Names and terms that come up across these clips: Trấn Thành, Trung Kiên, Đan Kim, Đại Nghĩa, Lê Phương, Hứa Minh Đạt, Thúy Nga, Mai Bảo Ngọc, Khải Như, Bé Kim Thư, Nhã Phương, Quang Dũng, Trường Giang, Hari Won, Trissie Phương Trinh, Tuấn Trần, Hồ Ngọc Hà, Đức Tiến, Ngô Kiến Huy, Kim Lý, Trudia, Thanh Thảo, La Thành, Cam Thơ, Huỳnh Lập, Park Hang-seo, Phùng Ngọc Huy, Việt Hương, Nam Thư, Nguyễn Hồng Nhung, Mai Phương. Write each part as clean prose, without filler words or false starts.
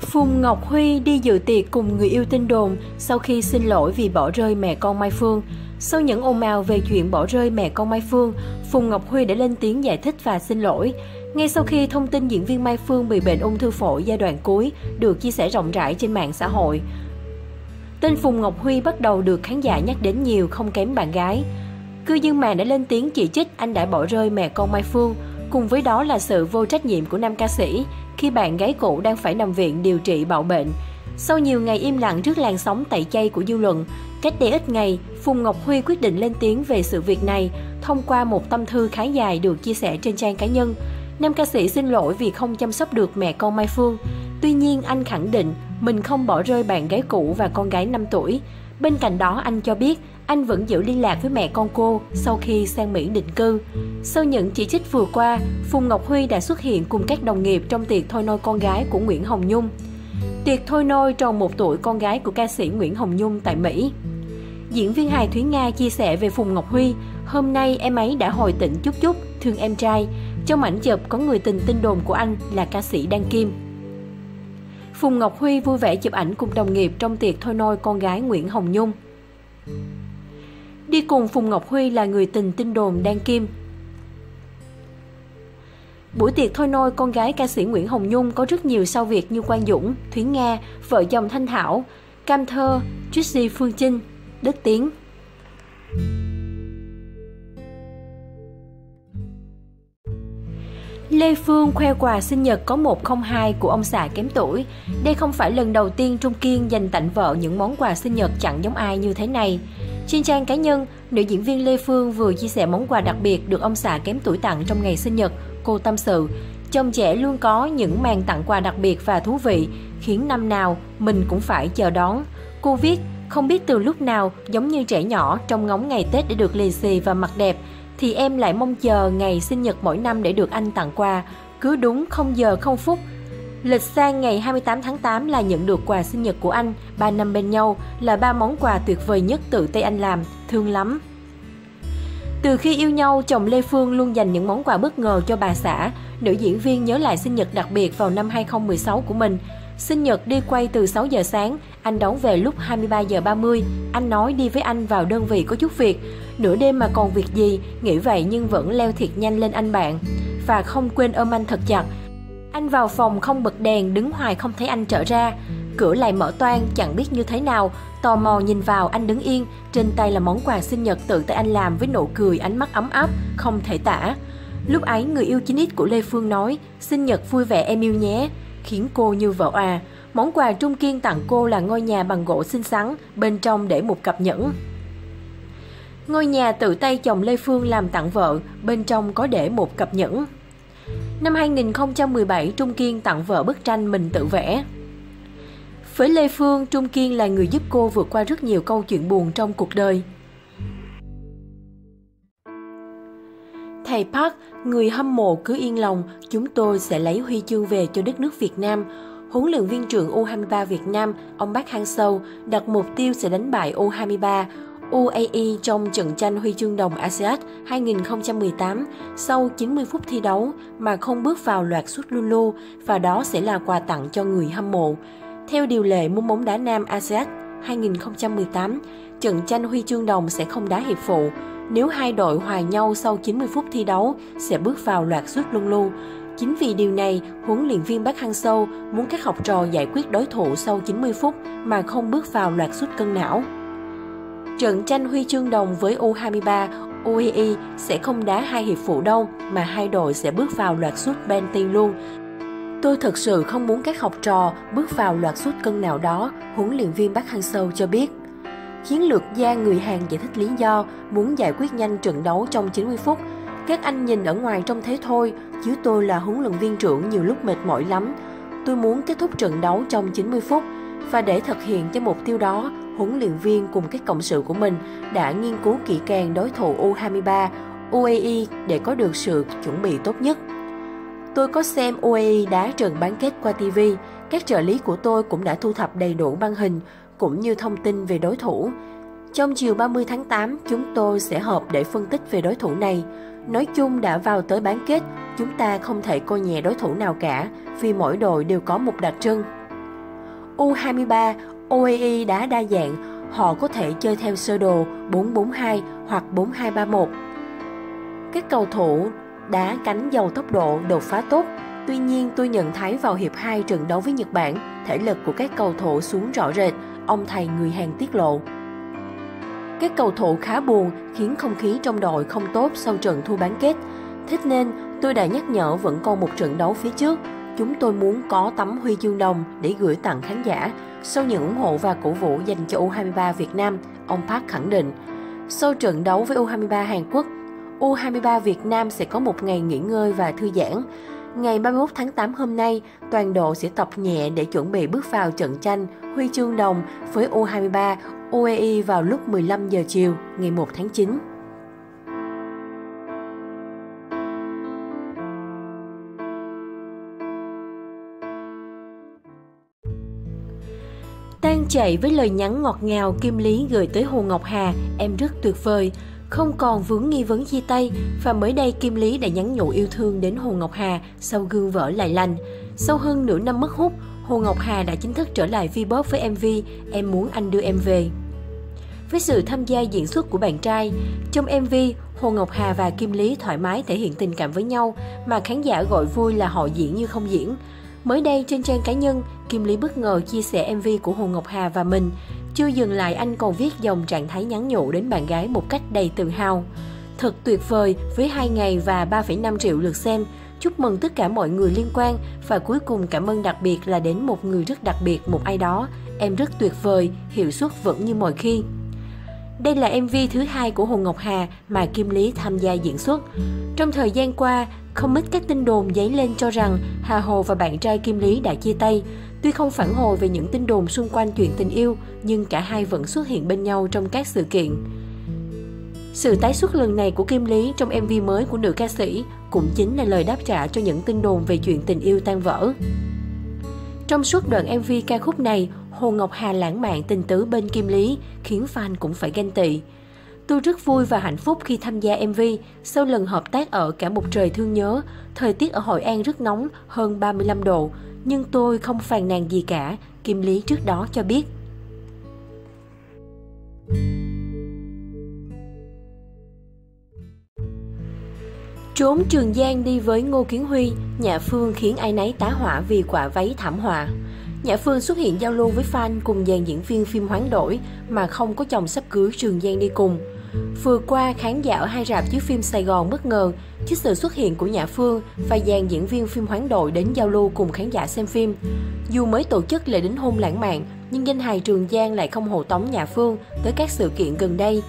Phùng Ngọc Huy đi dự tiệc cùng người yêu tin đồn sau khi xin lỗi vì bỏ rơi mẹ con Mai Phương. Sau những ồn ào về chuyện bỏ rơi mẹ con Mai Phương, Phùng Ngọc Huy đã lên tiếng giải thích và xin lỗi. Ngay sau khi thông tin diễn viên Mai Phương bị bệnh ung thư phổi giai đoạn cuối được chia sẻ rộng rãi trên mạng xã hội, tên Phùng Ngọc Huy bắt đầu được khán giả nhắc đến nhiều không kém bạn gái. Cư dân mạng đã lên tiếng chỉ trích anh đã bỏ rơi mẹ con Mai Phương, cùng với đó là sự vô trách nhiệm của nam ca sĩ khi bạn gái cũ đang phải nằm viện điều trị bạo bệnh. Sau nhiều ngày im lặng trước làn sóng tẩy chay của dư luận, cách đây ít ngày, Phùng Ngọc Huy quyết định lên tiếng về sự việc này thông qua một tâm thư khá dài được chia sẻ trên trang cá nhân. Nam ca sĩ xin lỗi vì không chăm sóc được mẹ con Mai Phương. Tuy nhiên, anh khẳng định mình không bỏ rơi bạn gái cũ và con gái 5 tuổi. Bên cạnh đó, anh cho biết anh vẫn giữ liên lạc với mẹ con cô sau khi sang Mỹ định cư. Sau những chỉ trích vừa qua, Phùng Ngọc Huy đã xuất hiện cùng các đồng nghiệp trong tiệc thôi nôi con gái của Nguyễn Hồng Nhung. Tiệc thôi nôi tròn 1 tuổi con gái của ca sĩ Nguyễn Hồng Nhung tại Mỹ. Diễn viên hài Thúy Nga chia sẻ về Phùng Ngọc Huy: "Hôm nay em ấy đã hồi tỉnh chút chút, thương em trai. Trong ảnh chụp có người tình tin đồn của anh là ca sĩ Đan Kim." Phùng Ngọc Huy vui vẻ chụp ảnh cùng đồng nghiệp trong tiệc thôi nôi con gái Nguyễn Hồng Nhung. Đi cùng Phùng Ngọc Huy là người tình tin đồn Đan Kim. Buổi tiệc thôi nôi con gái ca sĩ Nguyễn Hồng Nhung có rất nhiều sao Việt như Quang Dũng, Thúy Nga, vợ chồng Thanh Thảo, Cam Thơ, Trissie Phương Trinh, Đức Tiến. Lê Phương khoe quà sinh nhật có 102 của ông xã kém tuổi. Đây không phải lần đầu tiên Trung Kiên dành tặng vợ những món quà sinh nhật chẳng giống ai như thế này. Trên trang cá nhân, nữ diễn viên Lê Phương vừa chia sẻ món quà đặc biệt được ông xã kém tuổi tặng trong ngày sinh nhật. Cô tâm sự, chồng trẻ luôn có những màn tặng quà đặc biệt và thú vị, khiến năm nào mình cũng phải chờ đón. Cô viết, không biết từ lúc nào, giống như trẻ nhỏ trong ngóng ngày Tết để được lì xì và mặc đẹp, thì em lại mong chờ ngày sinh nhật mỗi năm để được anh tặng quà. Cứ đúng 0 giờ 0 phút, lịch sang ngày 28 tháng 8 là nhận được quà sinh nhật của anh. 3 năm bên nhau là 3 món quà tuyệt vời nhất tự tay anh làm, thương lắm. Từ khi yêu nhau, chồng Lê Phương luôn dành những món quà bất ngờ cho bà xã. Nữ diễn viên nhớ lại sinh nhật đặc biệt vào năm 2016 của mình. Sinh nhật đi quay từ 6 giờ sáng, anh đón về lúc 23 giờ 30. Anh nói đi với anh vào đơn vị có chút việc. Nửa đêm mà còn việc gì, nghĩ vậy nhưng vẫn leo thiệt nhanh lên anh bạn. Và không quên ôm anh thật chặt. Anh vào phòng không bật đèn, đứng hoài không thấy anh trở ra. Cửa lại mở toang, chẳng biết như thế nào. Tò mò nhìn vào, anh đứng yên. Trên tay là món quà sinh nhật tự tay anh làm với nụ cười, ánh mắt ấm áp, không thể tả. Lúc ấy, người yêu 9X của Lê Phương nói, sinh nhật vui vẻ em yêu nhé, khiến cô như vỡ òa. Món quà Trung Kiên tặng cô là ngôi nhà bằng gỗ xinh xắn, bên trong để một cặp nhẫn. Ngôi nhà tự tay chồng Lê Phương làm tặng vợ, bên trong có để một cặp nhẫn. Năm 2017, Trung Kiên tặng vợ bức tranh mình tự vẽ. Với Lê Phương, Trung Kiên là người giúp cô vượt qua rất nhiều câu chuyện buồn trong cuộc đời. Thầy Park, người hâm mộ cứ yên lòng, chúng tôi sẽ lấy huy chương về cho đất nước Việt Nam. Huấn luyện viên trưởng U23 Việt Nam, ông Park Hang-seo đặt mục tiêu sẽ đánh bại U23, UAE trong trận tranh huy chương đồng ASEAN 2018 sau 90 phút thi đấu mà không bước vào loạt sút Lulu, và đó sẽ là quà tặng cho người hâm mộ. Theo điều lệ môn bóng đá nam ASEAN 2018, trận tranh huy chương đồng sẽ không đá hiệp phụ. Nếu hai đội hòa nhau sau 90 phút thi đấu, sẽ bước vào loạt sút Lulu. Chính vì điều này, huấn luyện viên Park Hang-seo muốn các học trò giải quyết đối thủ sau 90 phút mà không bước vào loạt sút cân não. Trận tranh huy chương đồng với U23, UAE sẽ không đá hai hiệp phụ đâu, mà hai đội sẽ bước vào loạt sút penalty luôn. Tôi thật sự không muốn các học trò bước vào loạt sút cân nào đó, huấn luyện viên Park Hang-seo cho biết. Chiến lược gia người Hàn giải thích lý do muốn giải quyết nhanh trận đấu trong 90 phút. Các anh nhìn ở ngoài trông thế thôi, chứ tôi là huấn luyện viên trưởng nhiều lúc mệt mỏi lắm. Tôi muốn kết thúc trận đấu trong 90 phút. Và để thực hiện cho mục tiêu đó, huấn luyện viên cùng các cộng sự của mình đã nghiên cứu kỹ càng đối thủ U23, UAE để có được sự chuẩn bị tốt nhất. Tôi có xem UAE đá trận bán kết qua TV, các trợ lý của tôi cũng đã thu thập đầy đủ băng hình, cũng như thông tin về đối thủ. Trong chiều 30 tháng 8, chúng tôi sẽ họp để phân tích về đối thủ này. Nói chung đã vào tới bán kết, chúng ta không thể coi nhẹ đối thủ nào cả, vì mỗi đội đều có một đặc trưng. U23, UAE đã đa dạng, họ có thể chơi theo sơ đồ 4-4-2 hoặc 4-2-3-1. Các cầu thủ đá cánh giàu tốc độ, đột phá tốt. Tuy nhiên, tôi nhận thấy vào hiệp 2 trận đấu với Nhật Bản, thể lực của các cầu thủ xuống rõ rệt, ông thầy người Hàn tiết lộ. Các cầu thủ khá buồn khiến không khí trong đội không tốt sau trận thua bán kết. Thế nên, tôi đã nhắc nhở vẫn còn một trận đấu phía trước. Chúng tôi muốn có tấm huy chương đồng để gửi tặng khán giả sau những ủng hộ và cổ vũ dành cho U23 Việt Nam, ông Park khẳng định. Sau trận đấu với U23 Hàn Quốc, U23 Việt Nam sẽ có một ngày nghỉ ngơi và thư giãn. Ngày 31 tháng 8 hôm nay, toàn đội sẽ tập nhẹ để chuẩn bị bước vào trận tranh huy chương đồng với U23 UAE vào lúc 15 giờ chiều ngày 1 tháng 9. Tan chạy với lời nhắn ngọt ngào Kim Lý gửi tới Hồ Ngọc Hà, em rất tuyệt vời. Không còn vướng nghi vấn chia tay, và mới đây Kim Lý đã nhắn nhủ yêu thương đến Hồ Ngọc Hà sau gương vỡ lại lành. Sau hơn nửa năm mất hút, Hồ Ngọc Hà đã chính thức trở lại Vbox với MV Em Muốn Anh Đưa Em Về. Với sự tham gia diễn xuất của bạn trai, trong MV, Hồ Ngọc Hà và Kim Lý thoải mái thể hiện tình cảm với nhau mà khán giả gọi vui là họ diễn như không diễn. Mới đây trên trang cá nhân, Kim Lý bất ngờ chia sẻ MV của Hồ Ngọc Hà và mình. Chưa dừng lại, anh còn viết dòng trạng thái nhắn nhủ đến bạn gái một cách đầy tự hào. Thật tuyệt vời với 2 ngày và 3,5 triệu lượt xem. Chúc mừng tất cả mọi người liên quan và cuối cùng cảm ơn đặc biệt là đến một người rất đặc biệt, một ai đó. Em rất tuyệt vời, hiệu suất vẫn như mọi khi. Đây là MV thứ 2 của Hồ Ngọc Hà mà Kim Lý tham gia diễn xuất. Trong thời gian qua, không ít các tin đồn dấy lên cho rằng Hà Hồ và bạn trai Kim Lý đã chia tay. Tuy không phản hồi về những tin đồn xung quanh chuyện tình yêu, nhưng cả hai vẫn xuất hiện bên nhau trong các sự kiện. Sự tái xuất lần này của Kim Lý trong MV mới của nữ ca sĩ cũng chính là lời đáp trả cho những tin đồn về chuyện tình yêu tan vỡ. Trong suốt đoạn MV ca khúc này, Hồ Ngọc Hà lãng mạn tình tứ bên Kim Lý khiến fan cũng phải ganh tị. Tôi rất vui và hạnh phúc khi tham gia MV. Sau lần hợp tác ở Cả Một Trời Thương Nhớ, thời tiết ở Hội An rất nóng, hơn 35 độ. Nhưng tôi không phàn nàn gì cả, Kim Lý trước đó cho biết. Trốn Trường Giang đi với Ngô Kiến Huy, Nhã Phương khiến ai nấy tá hỏa vì quả váy thảm họa. Nhã Phương xuất hiện giao lưu với fan cùng dàn diễn viên phim hoán đổi mà không có chồng sắp cưới Trường Giang đi cùng. Vừa qua, khán giả ở hai rạp chiếu phim Sài Gòn bất ngờ trước sự xuất hiện của Nhã Phương và dàn diễn viên phim hoán đội đến giao lưu cùng khán giả xem phim. Dù mới tổ chức lễ đính hôn lãng mạn, nhưng danh hài Trường Giang lại không hộ tống Nhã Phương tới các sự kiện gần đây.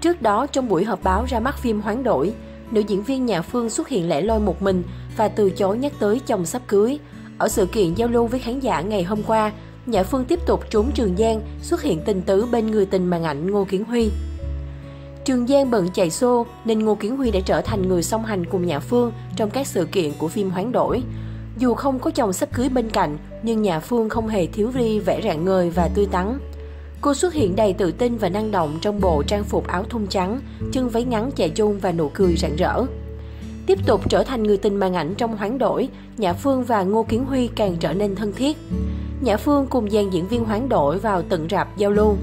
Trước đó, trong buổi họp báo ra mắt phim hoán đổi, nữ diễn viên Nhã Phương xuất hiện lẻ loi một mình và từ chối nhắc tới chồng sắp cưới. Ở sự kiện giao lưu với khán giả ngày hôm qua, Nhã Phương tiếp tục trốn Trường Giang, xuất hiện tình tứ bên người tình màn ảnh Ngô Kiến Huy. Trường Giang bận chạy xô nên Ngô Kiến Huy đã trở thành người song hành cùng Nhã Phương trong các sự kiện của phim hoán đổi. Dù không có chồng sắp cưới bên cạnh, nhưng Nhã Phương không hề thiếu đi vẻ rạng ngời và tươi tắn. Cô xuất hiện đầy tự tin và năng động trong bộ trang phục áo thun trắng, chân váy ngắn chạy chun và nụ cười rạng rỡ. Tiếp tục trở thành người tình màn ảnh trong hoán đổi, Nhã Phương và Ngô Kiến Huy càng trở nên thân thiết. Nhã Phương cùng dàn diễn viên hoán đổi vào tận rạp giao lưu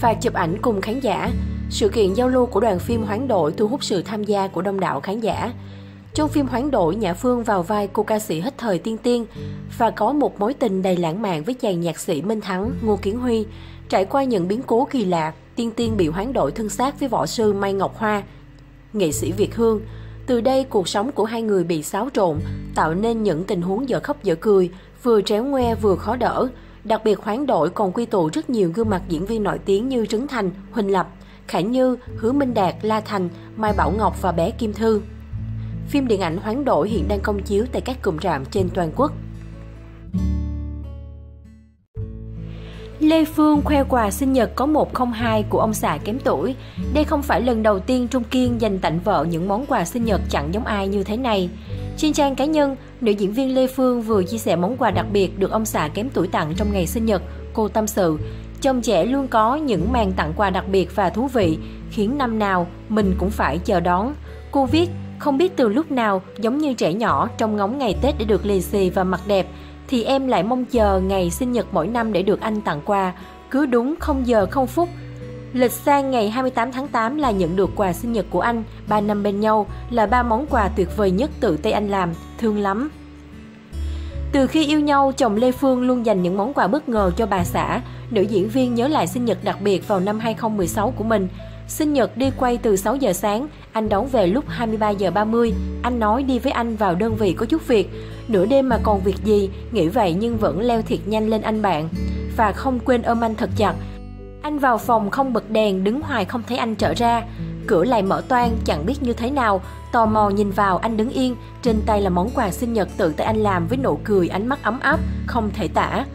và chụp ảnh cùng khán giả. Sự kiện giao lưu của đoàn phim hoán đổi thu hút sự tham gia của đông đảo khán giả. Trong phim hoán đổi, Nhã Phương vào vai cô ca sĩ hết thời Tiên Tiên và có một mối tình đầy lãng mạn với chàng nhạc sĩ Minh Thắng, Ngô Kiến Huy. Trải qua những biến cố kỳ lạ, Tiên Tiên bị hoán đổi thân xác với võ sư Mai Ngọc Hoa, nghệ sĩ Việt Hương. Từ đây, cuộc sống của hai người bị xáo trộn, tạo nên những tình huống dở khóc dở cười, vừa tréo ngoe vừa khó đỡ. Đặc biệt, hoán đổi còn quy tụ rất nhiều gương mặt diễn viên nổi tiếng như Trấn Thành, Huỳnh Lập, Khải Như, Hứa Minh Đạt, La Thành, Mai Bảo Ngọc và Bé Kim Thư. Phim điện ảnh hoán đổi hiện đang công chiếu tại các cụm rạp trên toàn quốc. Lê Phương khoe quà sinh nhật có 102 của ông xã kém tuổi. Đây không phải lần đầu tiên Trung Kiên dành tặng vợ những món quà sinh nhật chẳng giống ai như thế này. Trên trang cá nhân, nữ diễn viên Lê Phương vừa chia sẻ món quà đặc biệt được ông xã kém tuổi tặng trong ngày sinh nhật. Cô tâm sự, chồng trẻ luôn có những màn tặng quà đặc biệt và thú vị, khiến năm nào mình cũng phải chờ đón. Cô viết, không biết từ lúc nào, giống như trẻ nhỏ, trông ngóng ngày Tết để được lì xì và mặc đẹp. thì em lại mong chờ ngày sinh nhật mỗi năm để được anh tặng quà, cứ đúng 0 giờ 0 phút. Lịch sang ngày 28 tháng 8 là nhận được quà sinh nhật của anh, 3 năm bên nhau là 3 món quà tuyệt vời nhất tự tay anh làm, thương lắm. Từ khi yêu nhau, chồng Lê Phương luôn dành những món quà bất ngờ cho bà xã. Nữ diễn viên nhớ lại sinh nhật đặc biệt vào năm 2016 của mình. Sinh nhật đi quay từ 6 giờ sáng, anh đón về lúc 23 giờ 30. Anh nói đi với anh vào đơn vị có chút việc. Nửa đêm mà còn việc gì, nghĩ vậy nhưng vẫn leo thiệt nhanh lên anh bạn. Và không quên ôm anh thật chặt. Anh vào phòng không bật đèn, đứng hoài không thấy anh trở ra. Cửa lại mở toang, chẳng biết như thế nào. Tò mò nhìn vào, anh đứng yên. Trên tay là món quà sinh nhật tự tay anh làm, với nụ cười, ánh mắt ấm áp không thể tả.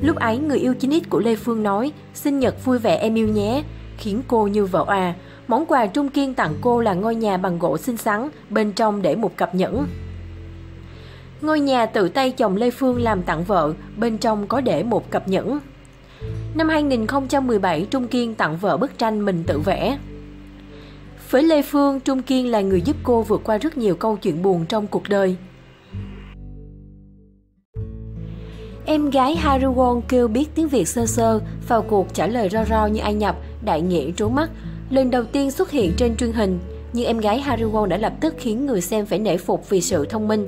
Lúc ấy người yêu 9X của Lê Phương nói: "Sinh nhật vui vẻ em yêu nhé", khiến cô như vỡ òa. Món quà Trung Kiên tặng cô là ngôi nhà bằng gỗ xinh xắn, bên trong để một cặp nhẫn. Ngôi nhà tự tay chồng Lê Phương làm tặng vợ, bên trong có để một cặp nhẫn. Năm 2017, Trung Kiên tặng vợ bức tranh mình tự vẽ. Với Lê Phương, Trung Kiên là người giúp cô vượt qua rất nhiều câu chuyện buồn trong cuộc đời. Em gái Hari Won kêu biết tiếng Việt sơ sơ, vào cuộc trả lời ro ro như ai nhập, Đại Nghĩa trố mắt. Lần đầu tiên xuất hiện trên truyền hình, nhưng em gái Hari Won đã lập tức khiến người xem phải nể phục vì sự thông minh.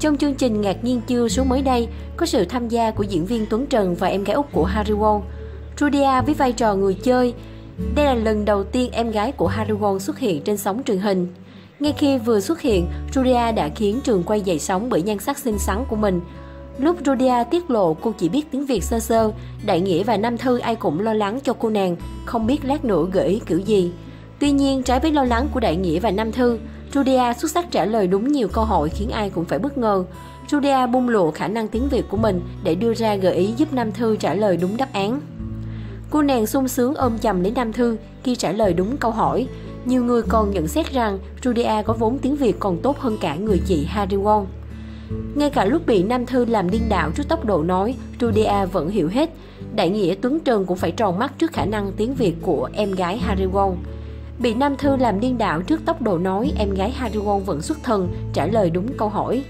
Trong chương trình Ngạc nhiên chưa số mới đây, có sự tham gia của diễn viên Tuấn Trần và em gái út của Hari Won, Trudia, với vai trò người chơi. Đây là lần đầu tiên em gái của Hari Won xuất hiện trên sóng truyền hình. Ngay khi vừa xuất hiện, Trudia đã khiến trường quay dậy sóng bởi nhan sắc xinh xắn của mình. Lúc Trudia tiết lộ cô chỉ biết tiếng Việt sơ sơ, Đại Nghĩa và Nam Thư ai cũng lo lắng cho cô nàng, không biết lát nữa gợi ý kiểu gì. Tuy nhiên, trái với lo lắng của Đại Nghĩa và Nam Thư, Trudia xuất sắc trả lời đúng nhiều câu hỏi khiến ai cũng phải bất ngờ. Trudia bung lộ khả năng tiếng Việt của mình để đưa ra gợi ý giúp Nam Thư trả lời đúng đáp án. Cô nàng sung sướng ôm chầm lấy Nam Thư khi trả lời đúng câu hỏi. Nhiều người còn nhận xét rằng Trudia có vốn tiếng Việt còn tốt hơn cả người chị Hari Won. Ngay cả lúc bị Nam Thư làm điên đảo trước tốc độ nói, Trudia vẫn hiểu hết. Đại Nghĩa, Tuấn Trần cũng phải tròn mắt trước khả năng tiếng Việt của em gái Hari Won. Bị Nam Thư làm điên đảo trước tốc độ nói, em gái Hari Won vẫn xuất thần, trả lời đúng câu hỏi.